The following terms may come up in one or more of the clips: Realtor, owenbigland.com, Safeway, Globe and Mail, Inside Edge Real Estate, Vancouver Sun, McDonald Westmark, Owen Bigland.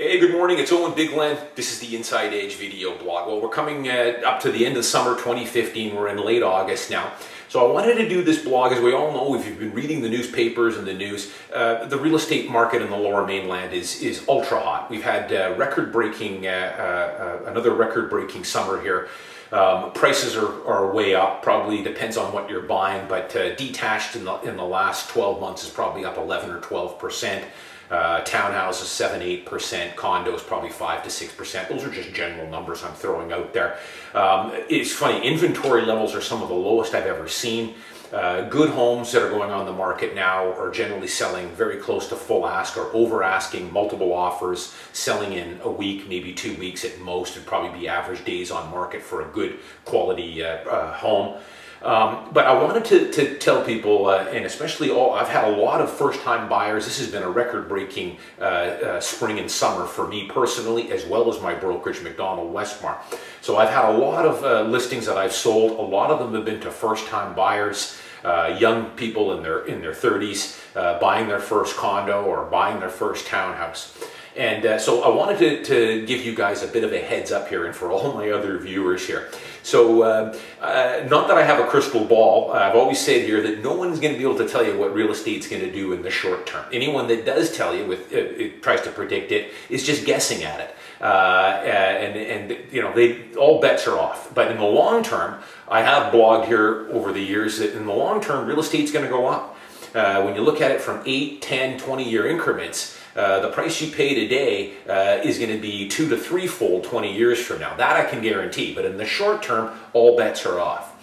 Hey, good morning, it's Owen Bigland. This is the Inside Edge video blog. Well, we're coming up to the end of summer 2015. We're in late August now. So I wanted to do this blog, as we all know, if you've been reading the newspapers and the news, the real estate market in the Lower Mainland is ultra hot. We've had another record-breaking summer here. Prices are way up, probably depends on what you're buying, but detached in the last 12 months is probably up 11 or 12%. Townhouses 7-8%, condos probably 5 to 6%. Those are just general numbers I'm throwing out there. It's funny, inventory levels are some of the lowest I've ever seen. Good homes that are going on the market now are generally selling very close to full ask or over asking, multiple offers, selling in a week, maybe 2 weeks at most. It'd probably be average days on market for a good quality home. But I wanted to tell people, and especially I've had a lot of first-time buyers. This has been a record-breaking spring and summer for me personally, as well as my brokerage, McDonald Westmark. So I've had a lot of listings that I've sold. A lot of them have been to first-time buyers. Young people in their 30s buying their first condo or buying their first townhouse. And so I wanted to give you guys a bit of a heads up here, and for all my other viewers here. So not that I have a crystal ball, I've always said here that no one's going to be able to tell you what real estate's going to do in the short term. Anyone that does tell you, it tries to predict it, is just guessing at it. And you know, all bets are off. But in the long term, I have blogged here over the years that in the long term, real estate's going to go up. When you look at it from 8, 10, 20-year increments, the price you pay today is going to be 2- to 3-fold 20 years from now. That I can guarantee. But in the short term, all bets are off.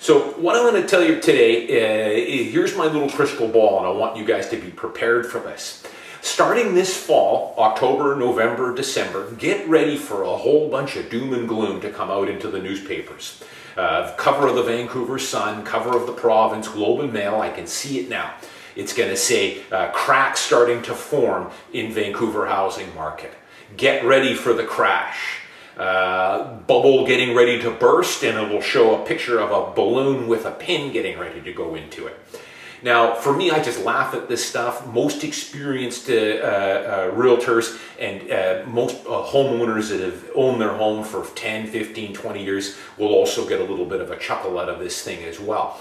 So what I want to tell you today, here's my little crystal ball, and I want you guys to be prepared for this. Starting this fall, October, November, December, get ready for a whole bunch of doom and gloom to come out into the newspapers. The cover of the Vancouver Sun, cover of the Province, Globe and Mail, I can see it now. It's going to say cracks starting to form in Vancouver housing market. Get ready for the crash. Bubble getting ready to burst, and it will show a picture of a balloon with a pin getting ready to go into it. Now, for me, I just laugh at this stuff. Most experienced realtors and most homeowners that have owned their home for 10, 15, 20 years will also get a little bit of a chuckle out of this thing as well.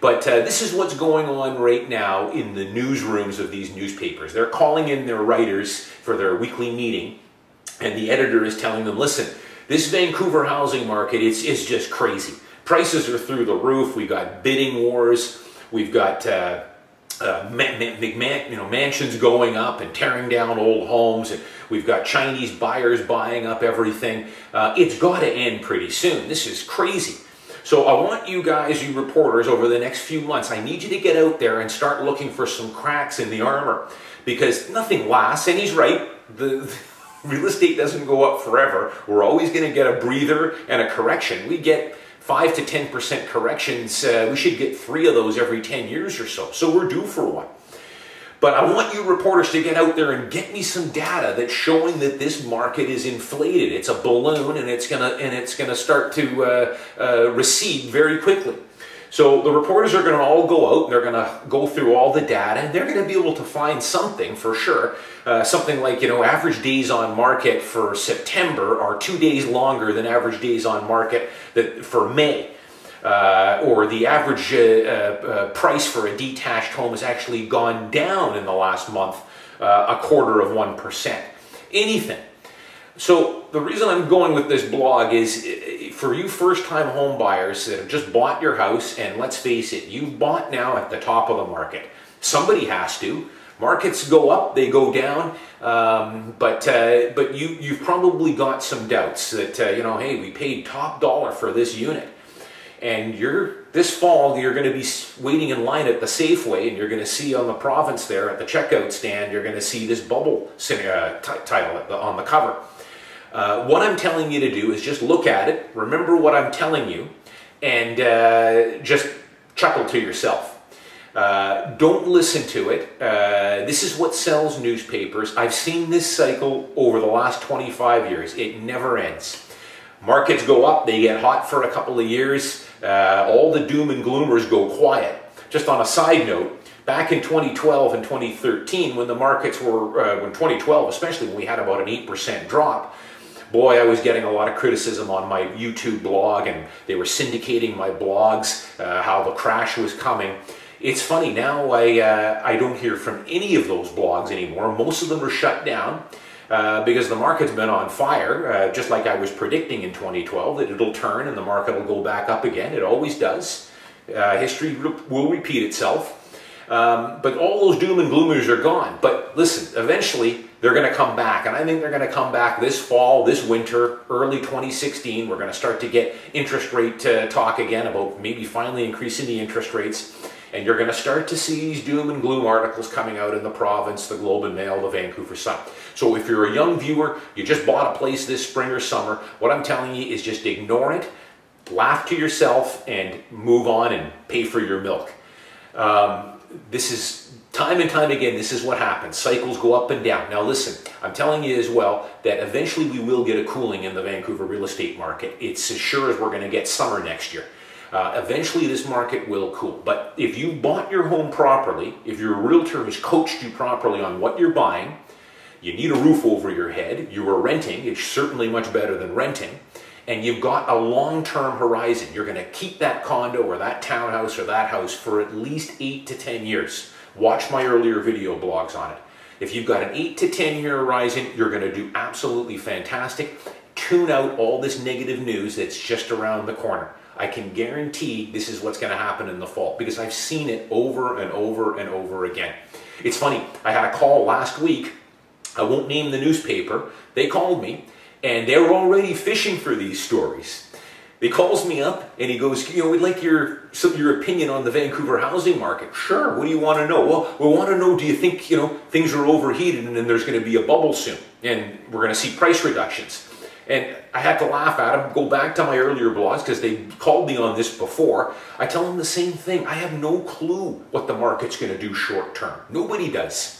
But this is what's going on right now in the newsrooms of these newspapers. They're calling in their writers for their weekly meeting, and the editor is telling them, listen, this Vancouver housing market, it's just crazy. Prices are through the roof. We've got bidding wars. We've got mansions going up and tearing down old homes, and we've got Chinese buyers buying up everything. It's got to end pretty soon. This is crazy. So I want you guys, you reporters, over the next few months, I need you to get out there and start looking for some cracks in the armor, because nothing lasts. And he's right. The real estate doesn't go up forever. We're always going to get a breather and a correction. We get 5 to 10% corrections, we should get 3 of those every 10 years or so. So we're due for one. But I want you reporters to get out there and get me some data that's showing that this market is inflated. It's a balloon, and it's gonna start to recede very quickly. So the reporters are gonna all go out, and they're gonna go through all the data, and they're gonna be able to find something for sure. Something like, you know, average days on market for September are 2 days longer than average days on market for May. Or the average price for a detached home has actually gone down in the last month, 0.25%. Anything. So the reason I'm going with this blog is for you first-time home buyers that have just bought your house, and let's face it, you've bought now at the top of the market. Somebody has to. Markets go up, they go down, but you've probably got some doubts that, you know, hey, we paid top dollar for this unit. And this fall, you're going to be waiting in line at the Safeway, and you're going to see on the Province there at the checkout stand, you're going to see this bubble title on the cover. What I'm telling you to do is just look at it, remember what I'm telling you, and just chuckle to yourself. Don't listen to it. This is what sells newspapers. I've seen this cycle over the last 25 years. It never ends. Markets go up, they get hot for a couple of years, all the doom and gloomers go quiet. Just on a side note, back in 2012 and 2013 when the markets were, when 2012 especially, when we had about an 8% drop, boy, I was getting a lot of criticism on my YouTube blog, and they were syndicating my blogs, how the crash was coming. It's funny, now I don't hear from any of those blogs anymore. Most of them are shut down because the market's been on fire, just like I was predicting in 2012, that it'll turn and the market will go back up again. It always does. History will repeat itself. But all those doom and gloomers are gone. But listen, eventually they're going to come back, and I think they're going to come back this fall, this winter, early 2016. We're going to start to get interest rate talk again about maybe finally increasing the interest rates, and you're going to start to see these doom and gloom articles coming out in the province, the Globe and Mail, the Vancouver Sun. So if you're a young viewer, you just bought a place this spring or summer, what I'm telling you is just ignore it, laugh to yourself, and move on and pay for your milk. This is time and time again, this is what happens. Cycles go up and down. Now listen, I'm telling you as well that eventually we will get a cooling in the Vancouver real estate market. It's as sure as we're going to get summer next year. Eventually this market will cool. But if you bought your home properly, if your realtor has coached you properly on what you're buying, you need a roof over your head, you were renting, it's certainly much better than renting, and you've got a long-term horizon. You're going to keep that condo or that townhouse or that house for at least 8 to 10 years. Watch my earlier video blogs on it. If you've got an 8 to 10 year horizon, you're going to do absolutely fantastic. Tune out all this negative news that's just around the corner. I can guarantee this is what's going to happen in the fall, because I've seen it over and over and over again. It's funny, I had a call last week. I won't name the newspaper. They called me, and they were already fishing for these stories. He calls me up and he goes, you know, we'd like your opinion on the Vancouver housing market. Sure, what do you want to know? Well, we want to know, do you think, you know, things are overheated and then there's going to be a bubble soon and we're going to see price reductions? And I had to laugh at him, go back to my earlier blogs, because they called me on this before. I tell them the same thing. I have no clue what the market's going to do short term. Nobody does.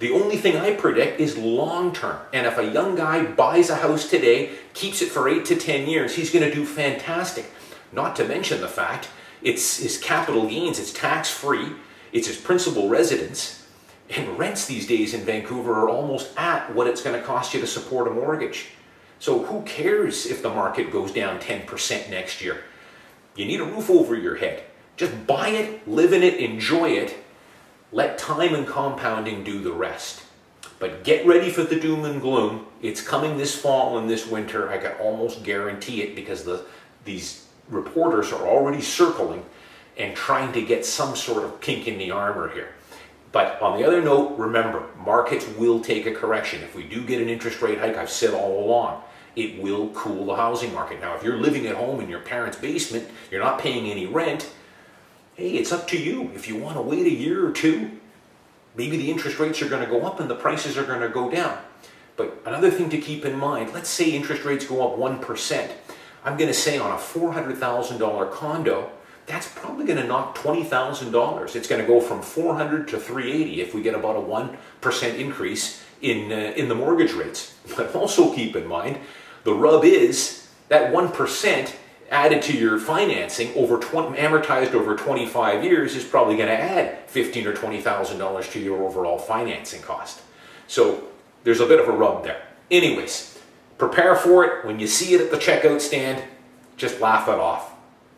The only thing I predict is long-term. And if a young guy buys a house today, keeps it for 8 to 10 years, he's going to do fantastic. Not to mention the fact it's his capital gains, it's tax-free, it's his principal residence, and rents these days in Vancouver are almost at what it's going to cost you to support a mortgage. So who cares if the market goes down 10% next year? You need a roof over your head. Just buy it, live in it, enjoy it. Let time and compounding do the rest. But get ready for the doom and gloom. It's coming this fall and this winter. I can almost guarantee it, because these reporters are already circling and trying to get some sort of kink in the armor here. But on the other note, remember, markets will take a correction. If we do get an interest rate hike, I've said all along, it will cool the housing market. Now, if you're living at home in your parents' basement, you're not paying any rent, hey, it's up to you. If you want to wait a year or two, maybe the interest rates are going to go up and the prices are going to go down. But another thing to keep in mind, let's say interest rates go up 1%. I'm going to say on a $400,000 condo, that's probably going to knock $20,000. It's going to go from $400 to $380 if we get about a 1% increase in the mortgage rates. But also keep in mind, the rub is that 1% added to your financing over amortized over 25 years is probably going to add $15,000 or $20,000 to your overall financing cost. So there's a bit of a rub there. Anyways, prepare for it. When you see it at the checkout stand, just laugh it off.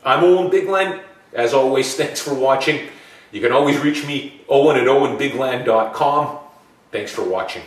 I'm Owen Bigland. As always, thanks for watching. You can always reach me, Owen at owenbigland.com. Thanks for watching.